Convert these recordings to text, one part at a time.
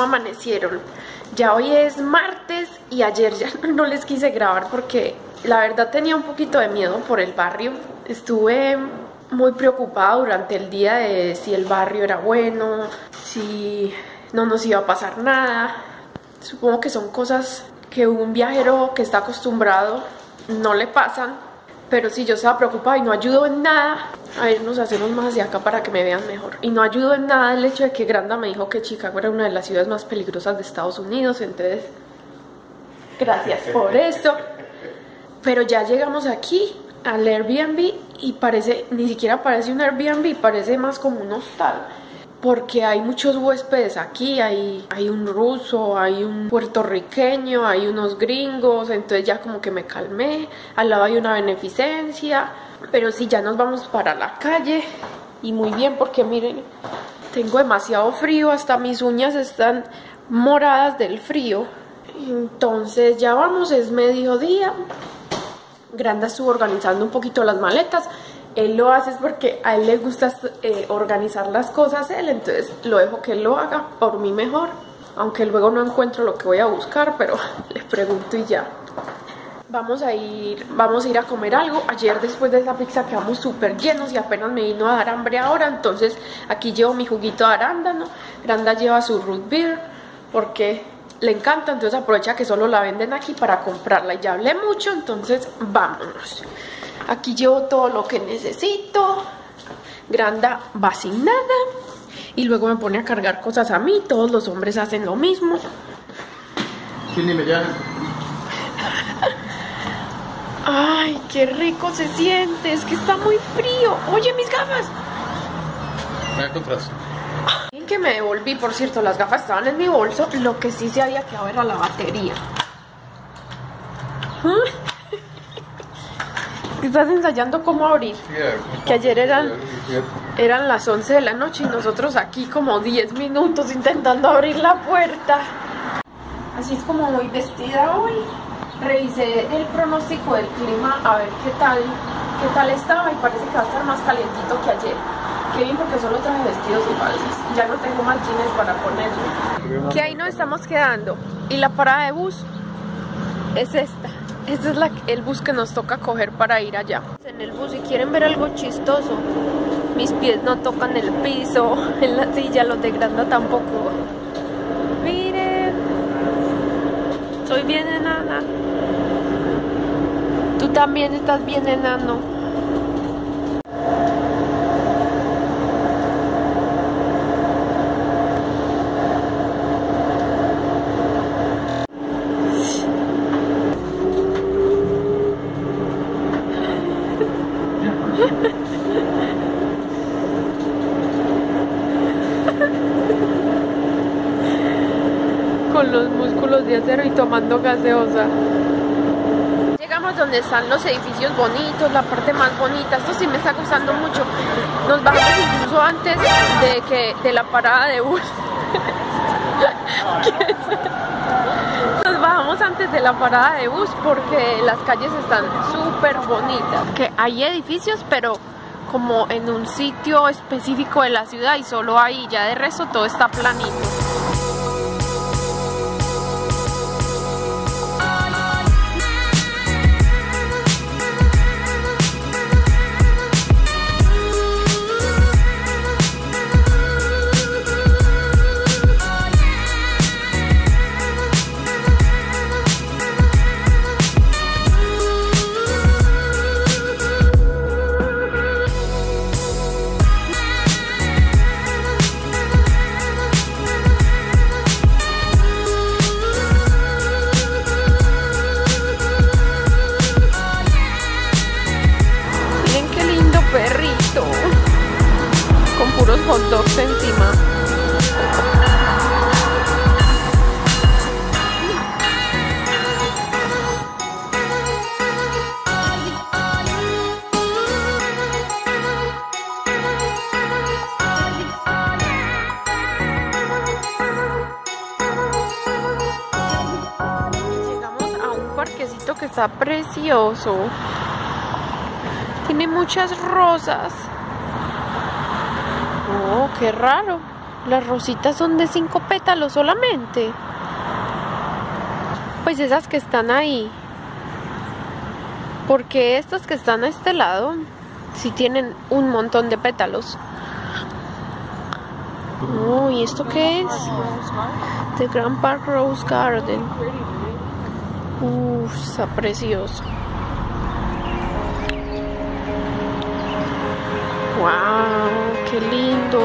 cómo amanecieron. Ya hoy es martes y ayer ya no les quise grabar porque la verdad tenía un poquito de miedo por el barrio. Estuve muy preocupada durante el día de si el barrio era bueno, si no nos iba a pasar nada. Supongo que son cosas que un viajero que está acostumbrado no le pasan, pero si yo estaba preocupada y no ayudo en nada. A ver, nos hacemos más hacia acá para que me vean mejor. Y no ayudo en nada el hecho de que Granda me dijo que Chicago era una de las ciudades más peligrosas de Estados Unidos, entonces gracias por eso. Pero ya llegamos aquí al Airbnb y parece, ni siquiera parece un Airbnb, parece más como un hostal. Porque hay muchos huéspedes aquí, hay un ruso, hay un puertorriqueño, hay unos gringos, entonces ya como que me calmé. Al lado hay una beneficencia, pero sí, ya nos vamos para la calle y muy bien porque miren, tengo demasiado frío, hasta mis uñas están moradas del frío. Entonces ya vamos, es mediodía. Granda estuvo organizando un poquito las maletas. Él lo hace porque a él le gusta organizar las cosas él, entonces lo dejo que él lo haga por mí mejor, aunque luego no encuentro lo que voy a buscar, pero les pregunto y ya. Vamos a ir a comer algo. Ayer después de esa pizza quedamos súper llenos y apenas me vino a dar hambre ahora, entonces aquí llevo mi juguito de arándano. Granda lleva su root beer porque le encanta, entonces aprovecha que solo la venden aquí para comprarla. Y ya hablé mucho, entonces vámonos. Aquí llevo todo lo que necesito. Granda va sin nada. Y luego me pone a cargar cosas a mí. Todos los hombres hacen lo mismo. Sí, ni me llame. Ay, qué rico se siente. Es que está muy frío. Oye, mis gafas. Me encontraste. En que me devolví, por cierto, las gafas estaban en mi bolso. Lo que sí se había quedado era la batería. ¿Mm? Estás ensayando cómo abrir, que ayer eran las 11 de la noche y nosotros aquí como 10 minutos intentando abrir la puerta. Así es como voy vestida hoy. Revisé el pronóstico del clima a ver qué tal estaba y parece que va a estar más calientito que ayer. Qué bien porque solo traje vestidos y faldas, ya no tengo más jeans para ponerme. Que ahí nos estamos quedando y la parada de bus es esta. Este es el bus que nos toca coger para ir allá. En el bus, si quieren ver algo chistoso, mis pies no tocan el piso, en la silla, los de Granda tampoco. Miren, soy bien enana. Tú también estás bien enano. Y tomando gaseosa. Llegamos donde están los edificios bonitos, la parte más bonita. Esto sí me está gustando mucho. Nos bajamos incluso antes de la parada de bus. Nos bajamos antes de la parada de bus porque las calles están súper bonitas. Que hay edificios, pero como en un sitio específico de la ciudad y solo ahí, ya de resto todo está planito. Que está precioso, tiene muchas rosas. Oh, qué raro. Las rositas son de 5 pétalos solamente. Pues esas que están ahí. Porque estas que están a este lado sí tienen un montón de pétalos. Uy, ¿esto qué es? The Grand Park Rose Garden. Uff, está precioso. Wow, qué lindo.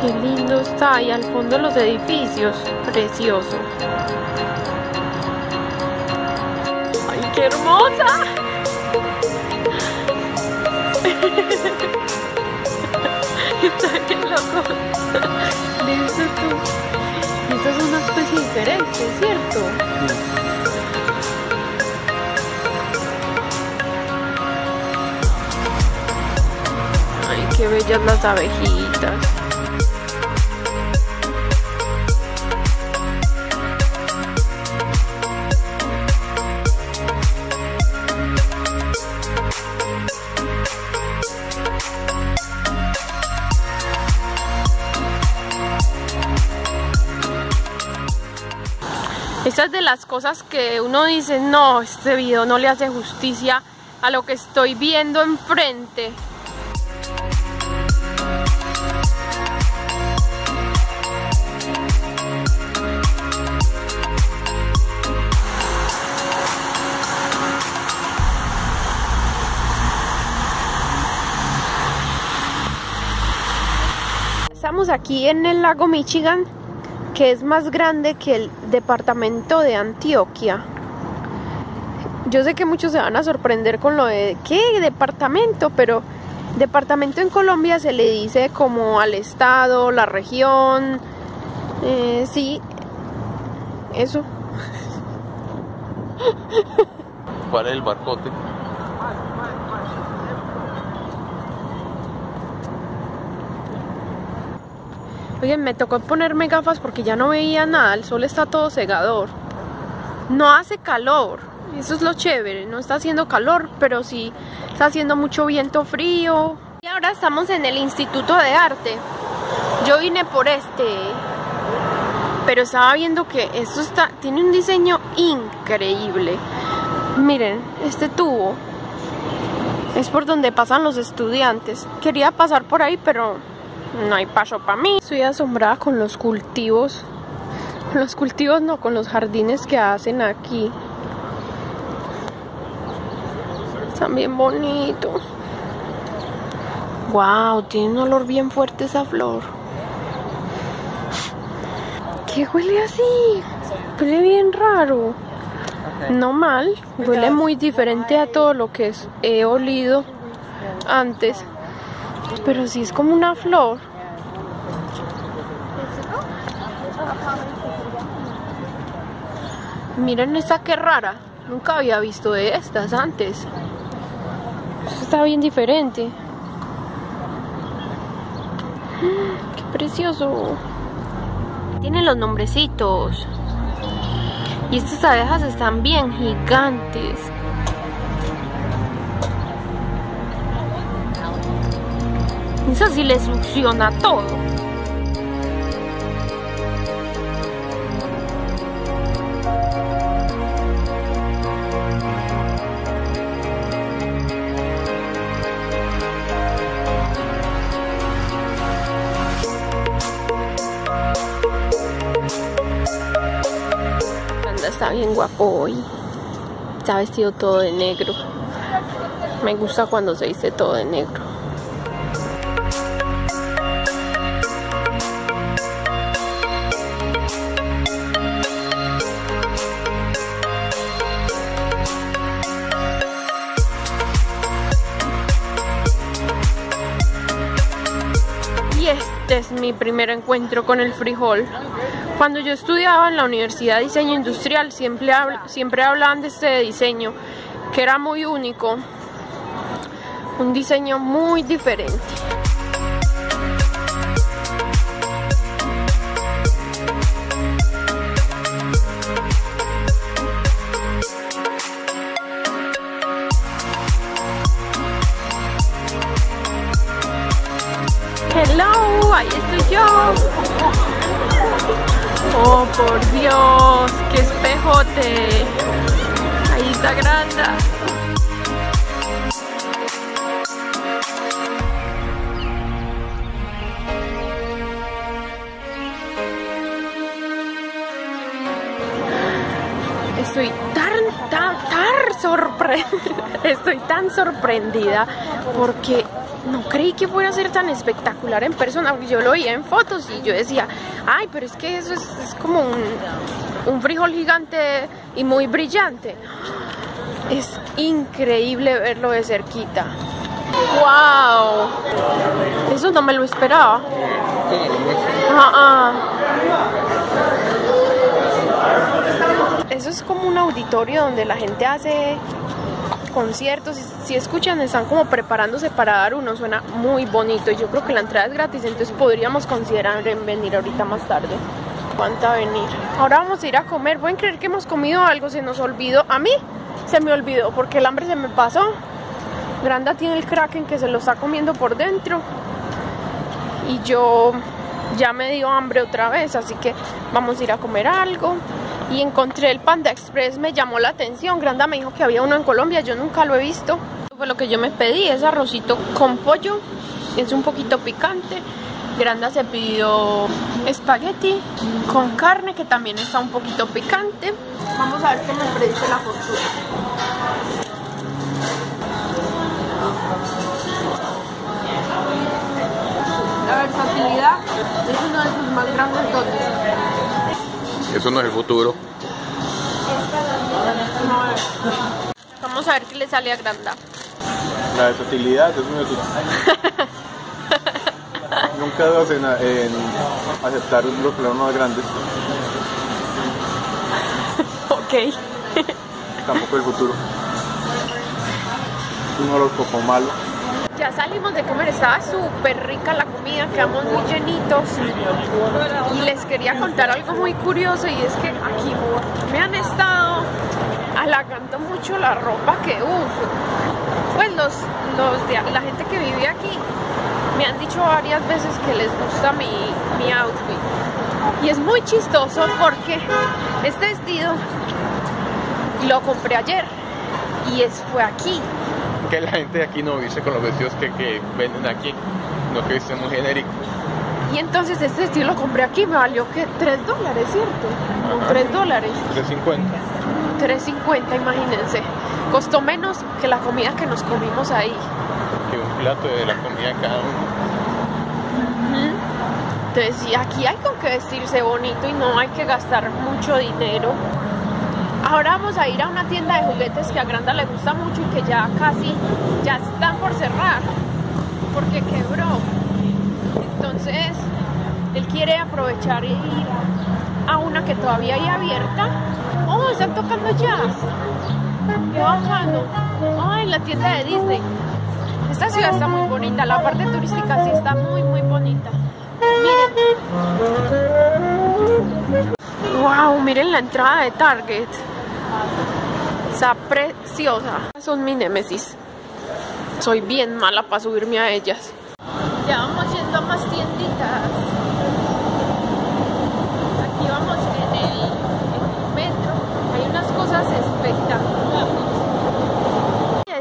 Qué lindo está, y al fondo los edificios, precioso. ¡Ay, qué hermosa! Está bien loco. ¿Listo tú? Esta es una especie diferente, ¿cierto? Ay, qué bellas las abejitas. Esta es de las cosas que uno dice, no, este video no le hace justicia a lo que estoy viendo enfrente. Estamos aquí en el lago Michigan, que es más grande que el departamento de Antioquia. Yo sé que muchos se van a sorprender con lo de ¿qué departamento? Pero departamento en Colombia se le dice como al estado, la región, sí, eso. ¿Cuál es el barcote? Oye, me tocó ponerme gafas porque ya no veía nada, el sol está todo cegador. No hace calor, eso es lo chévere, no está haciendo calor, pero sí está haciendo mucho viento frío. Y ahora estamos en el Instituto de Arte. Yo vine por este, pero estaba viendo que esto está, tiene un diseño increíble. Miren, este tubo es por donde pasan los estudiantes. Quería pasar por ahí, pero no hay paso para mí. Estoy asombrada con los cultivos. Los cultivos no, con los jardines que hacen aquí. Están bien bonitos. Wow, tiene un olor bien fuerte esa flor. ¿Qué huele así? Huele bien raro. No mal, huele muy diferente a todo lo que he olido antes. Pero sí es como una flor. Miren esta que rara. Nunca había visto de estas antes. Esto está bien diferente. ¡Qué precioso! Tienen los nombrecitos. Y estas abejas están bien gigantes. Eso sí le succiona todo. Panda está bien guapo hoy. Está vestido todo de negro. Me gusta cuando se viste todo de negro. Este es mi primer encuentro con el frijol. Cuando yo estudiaba en la Universidad de Diseño Industrial siempre hablaban de este diseño, que era muy único, un diseño muy diferente. Hello, ahí estoy yo. Oh, por Dios, qué espejote. Ahí está grande. Estoy tan sorprendida. Estoy tan sorprendida porque no creí que fuera a ser tan espectacular en persona. Yo lo veía en fotos y yo decía, ay, pero es que eso es como un frijol gigante y muy brillante. Es increíble verlo de cerquita. ¡Wow! Eso no me lo esperaba. Eso es como un auditorio donde la gente hace conciertos, si escuchan, están como preparándose para dar uno. Suena muy bonito y yo creo que la entrada es gratis, entonces podríamos considerar en venir ahorita más tarde. Cuánta venir. Ahora vamos a ir a comer. ¿Pueden creer que hemos comido algo? Se nos olvidó. A mí se me olvidó porque el hambre se me pasó. Granda tiene el Kraken que se lo está comiendo por dentro y yo ya me dio hambre otra vez, así que vamos a ir a comer algo. Y encontré el Panda Express, me llamó la atención. Granda me dijo que había uno en Colombia, yo nunca lo he visto. Pues lo que yo me pedí es arrocito con pollo, es un poquito picante. Granda se pidió espagueti con carne, que también está un poquito picante. Vamos a ver qué me predice la fortuna. La versatilidad es uno de sus más grandes dotes. Eso no es el futuro. Vamos a ver qué le sale a Granda. La versatilidad es uno de sus... Nunca dudas en aceptar los problemas más grandes. Ok. Tampoco el futuro. Un horóscopo malo. Ya salimos de comer, estaba súper rica la comida, quedamos muy llenitos y les quería contar algo muy curioso, y es que aquí me han estado halagando mucho la ropa que uso. Pues la gente que vive aquí me han dicho varias veces que les gusta mi outfit, y es muy chistoso porque este vestido lo compré ayer y fue aquí. Que la gente de aquí no viste con los vestidos que venden aquí, no, que viste muy genérico. Y entonces este estilo lo compré aquí, me valió que $3, ¿cierto? Ajá. O $3. $3.50, imagínense. Costó menos que la comida que nos comimos ahí. Que un plato de la comida cada uno. Entonces, y aquí hay con que vestirse bonito y no hay que gastar mucho dinero. Ahora vamos a ir a una tienda de juguetes que a Granda le gusta mucho y que ya casi, ya están por cerrar, porque quebró. Entonces, él quiere aprovechar y ir a una que todavía hay abierta. ¡Oh, están tocando jazz! ¡Qué bacano! ¡Ay, en la tienda de Disney! Esta ciudad está muy bonita, la parte turística sí está muy bonita. ¡Miren! ¡Wow! Miren la entrada de Target. Está preciosa. Son mi némesis. Soy bien mala para subirme a ellas. Ya vamos yendo a más tienditas. Aquí vamos en el metro. Hay unas cosas espectaculares.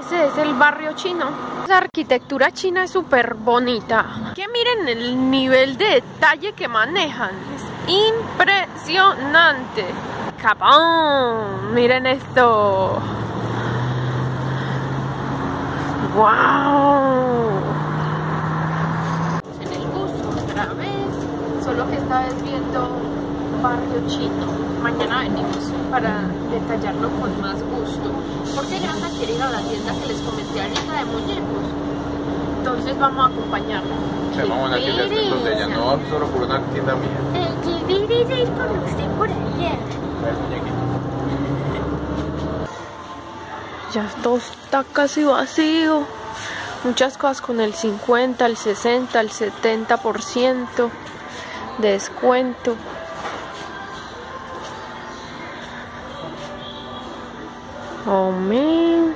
Ese es el barrio chino. La arquitectura china es súper bonita. Que miren el nivel de detalle que manejan. Es impresionante. ¡Capón! Miren esto. ¡Wow! En el bus otra vez, solo que esta vez viendo barrio chino. Mañana venimos para detallarlo con más gusto, porque Granda quiere ir a la tienda que les comenté ahorita de muñecos. Entonces vamos a acompañarla. Se vamos a una tienda de ella, no vamos solo por una tienda mía. Ir con usted por allá. Ya todo está casi vacío. Muchas cosas con el 50, el 60, el 70% de descuento. Oh, man.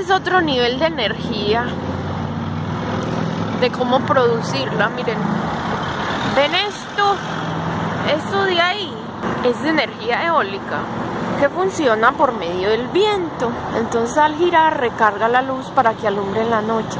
Ese es otro nivel de energía, de cómo producirla. Miren, ven esto, esto de ahí es de energía eólica que funciona por medio del viento. Entonces al girar recarga la luz para que alumbre en la noche.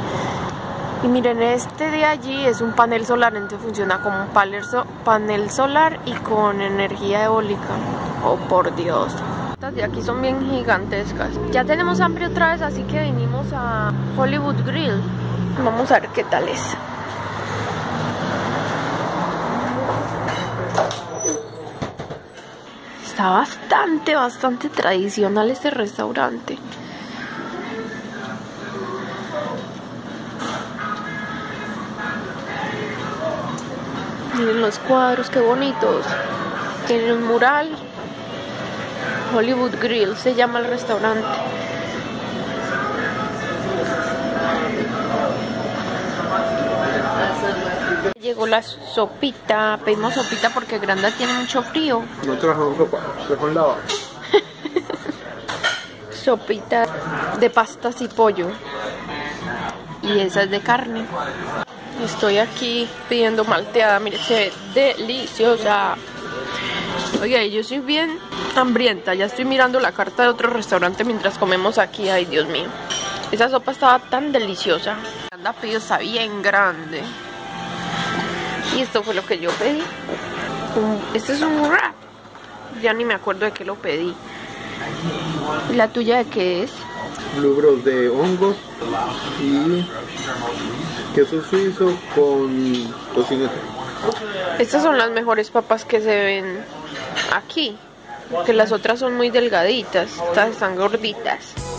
Y miren, este de allí es un panel solar, entonces funciona como un panel solar y con energía eólica. Oh, por Dios. Estas de aquí son bien gigantescas. Ya tenemos hambre otra vez, así que vinimos a Hollywood Grill. Vamos a ver qué tal es. Está bastante tradicional este restaurante. Miren los cuadros, qué bonitos. Tienen un mural. Hollywood Grill se llama el restaurante. Llegó la sopita. Pedimos sopita porque Granda tiene mucho frío. No trajo sopa, trajo un lavado. Sopita de pastas y pollo. Y esa es de carne. Estoy aquí pidiendo malteada, mire, se ve deliciosa. Oiga, yo soy bien hambrienta, ya estoy mirando la carta de otro restaurante mientras comemos aquí. Ay, Dios mío. Esa sopa estaba tan deliciosa. Anda, pido, está bien grande. Y esto fue lo que yo pedí. Este es un wrap. Ya ni me acuerdo de qué lo pedí. ¿Y la tuya de qué es? Lubros de hongos y queso suizo con tocineta. Estas son las mejores papas que se ven aquí, porque las otras son muy delgaditas, estas están gorditas.